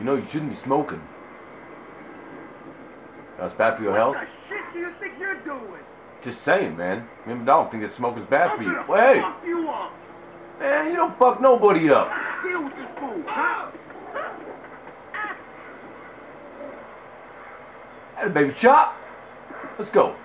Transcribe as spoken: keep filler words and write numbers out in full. You know you shouldn't be smoking. That's bad for your health. What the shit do you think you're doing? Just saying, man. I mean, I don't think that smoking's bad for you. I'm gonna hey. fuck you up. Man, you don't fuck nobody up. Deal with this fool, huh? Had a baby chop. Let's go.